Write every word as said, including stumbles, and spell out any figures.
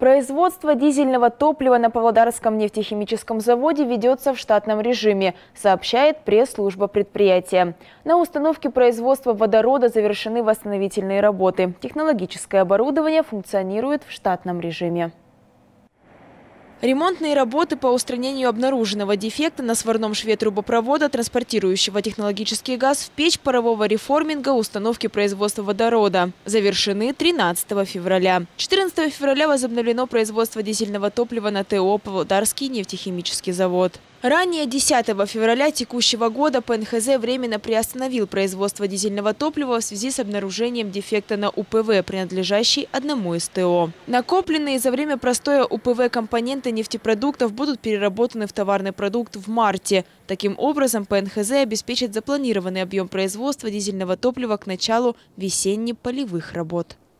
Производство дизельного топлива на Павлодарском нефтехимическом заводе ведется в штатном режиме, сообщает пресс-служба предприятия. На установке производства водорода завершены восстановительные работы. Технологическое оборудование функционирует в штатном режиме. Ремонтные работы по устранению обнаруженного дефекта на сварном шве трубопровода, транспортирующего технологический газ в печь парового реформинга установки производства водорода, завершены тринадцатого февраля. четырнадцатого февраля возобновлено производство дизельного топлива на ТОО «Павлодарский нефтехимический завод». Ранее десятого февраля текущего года ПНХЗ временно приостановил производство дизельного топлива в связи с обнаружением дефекта на УПВ, принадлежащий одному из ТО. Накопленные за время простоя УПВ компоненты нефтепродуктов будут переработаны в товарный продукт в марте. Таким образом, ПНХЗ обеспечит запланированный объем производства дизельного топлива к началу весенне-полевых работ.